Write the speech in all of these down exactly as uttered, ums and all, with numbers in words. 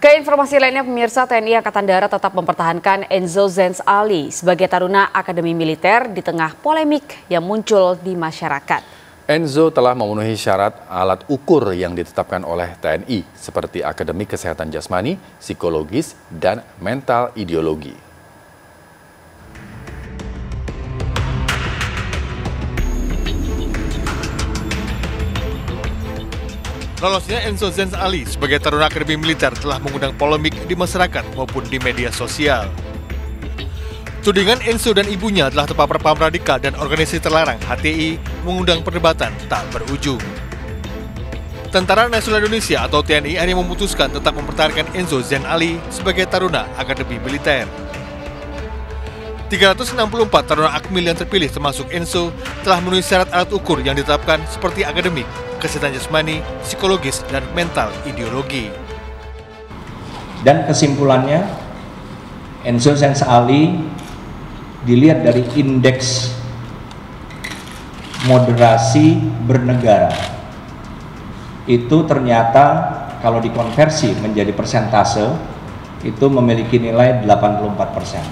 Ke informasi lainnya, pemirsa, T N I Angkatan Darat tetap mempertahankan Enzo Zenz Ali sebagai taruna Akademi Militer di tengah polemik yang muncul di masyarakat. Enzo telah memenuhi syarat alat ukur yang ditetapkan oleh T N I seperti akademik kesehatan jasmani, psikologis, dan mental ideologi. Lolosnya Enzo Zenz Ali sebagai taruna Akademi Militer telah mengundang polemik di masyarakat maupun di media sosial. Tudingan Enzo dan ibunya telah terpapar paham radikal dan organisasi terlarang H T I mengundang perdebatan tak berujung. Tentara Nasional Indonesia atau T N I hanya memutuskan tetap mempertahankan Enzo Zenz Ali sebagai taruna Akademi Militer. tiga ratus enam puluh empat taruna akmil yang terpilih termasuk Enzo telah memenuhi syarat alat ukur yang ditetapkan seperti akademik, kesehatan jasmani, psikologis, dan mental ideologi. Dan kesimpulannya, Enzo Zenz Ali dilihat dari indeks moderasi bernegara. Itu ternyata kalau dikonversi menjadi persentase, itu memiliki nilai delapan puluh empat persen.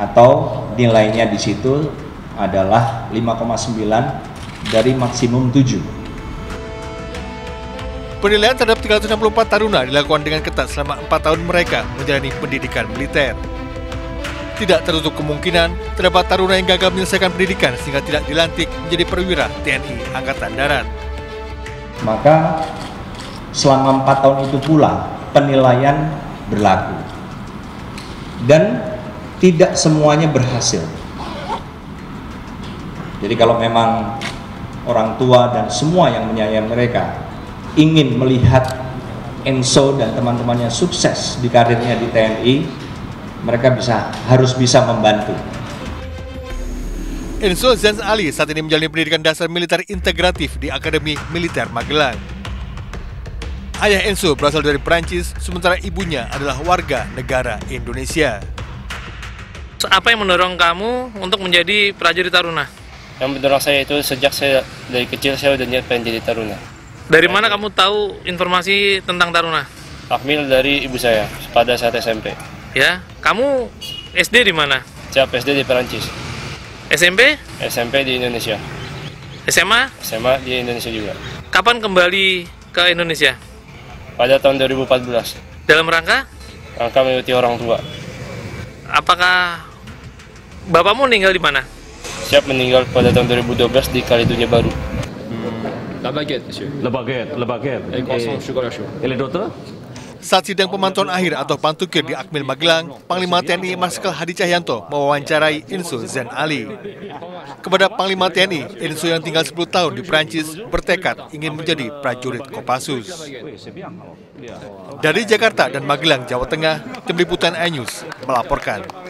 Atau nilainya di situ adalah lima koma sembilan dari maksimum tujuh. Penilaian terhadap tiga ratus enam puluh empat taruna dilakukan dengan ketat selama empat tahun mereka menjalani pendidikan militer. Tidak tertutup kemungkinan terdapat taruna yang gagal menyelesaikan pendidikan sehingga tidak dilantik menjadi perwira T N I Angkatan Darat. Maka selama empat tahun itu pula penilaian berlaku. Dan tidak semuanya berhasil. Jadi kalau memang orang tua dan semua yang menyayangi mereka ingin melihat Enzo dan teman-temannya sukses di karirnya di T N I, mereka bisa harus bisa membantu. Enzo Zenz Ali saat ini menjalani pendidikan dasar militer integratif di Akademi Militer Magelang. Ayah Enzo berasal dari Perancis, sementara ibunya adalah warga negara Indonesia. Apa yang mendorong kamu untuk menjadi prajurit taruna? Yang mendorong saya itu sejak saya dari kecil saya udah niat pengen jadi taruna. Dari mana kamu tahu informasi tentang taruna? Akmil dari ibu saya pada saat S M P. Ya, kamu S D di mana? Saya S D di Perancis. S M P? S M P di Indonesia. S M A? S M A di Indonesia juga. Kapan kembali ke Indonesia? Pada tahun dua ribu empat belas. Dalam rangka? Rangka mengikuti orang tua. Apakah bapakmu meninggal di mana? Siap meninggal pada tahun dua ribu dua belas di Kaledonia Baru. La baguette, monsieur. La baguette, la baguette. Et croissant chocolat chaud. Et les autres? Saat sidang pemantauan akhir atau pantukir di Akmil Magelang, Panglima T N I Marskal Hadi Tjahjanto mewawancarai Enzo Zenz Ali. Kepada Panglima T N I, Enzo yang tinggal sepuluh tahun di Perancis bertekad ingin menjadi prajurit Kopassus. Dari Jakarta dan Magelang, Jawa Tengah, Tim Liputan iNews melaporkan.